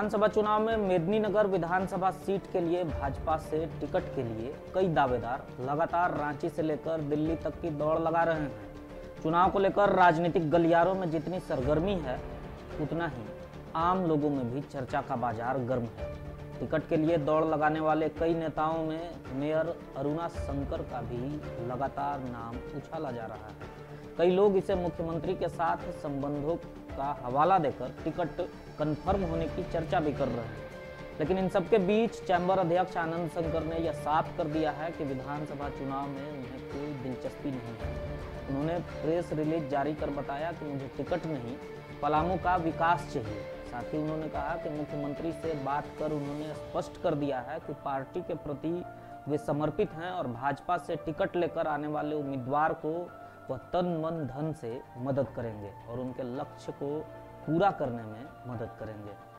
विधानसभा चुनाव में मेदिनीनगर विधानसभा सीट के लिए भाजपा से टिकट के लिए कई दावेदार लगातार रांची से लेकर दिल्ली तक की दौड़ लगा रहे हैं। चुनाव को लेकर राजनीतिक गलियारों में जितनी सरगर्मी है, उतना ही आम लोगों में भी चर्चा का बाजार गर्म है। टिकट के लिए दौड़ लगाने वाले कई नेताओं में मेयर अरुणा शंकर का भी लगातार नाम उछाला जा रहा है। कई लोग इसे मुख्यमंत्री के साथ संबंधों का हवाला देकर टिकट कन्फर्म होने की चर्चा भी कर रहे हैं। लेकिन इन सबके बीच चैम्बर अध्यक्ष आनंद शंकर ने यह साफ कर दिया है कि विधानसभा चुनाव में उन्हें कोई दिलचस्पी नहीं है। उन्होंने प्रेस रिलीज जारी कर बताया कि मुझे टिकट नहीं, पलामू का विकास चाहिए। साथ ही उन्होंने कहा कि मुख्यमंत्री से बात कर उन्होंने स्पष्ट कर दिया है कि पार्टी के प्रति वे समर्पित हैं और भाजपा से टिकट लेकर आने वाले उम्मीदवार को वह तन मन धन से मदद करेंगे और उनके लक्ष्य को पूरा करने में मदद करेंगे।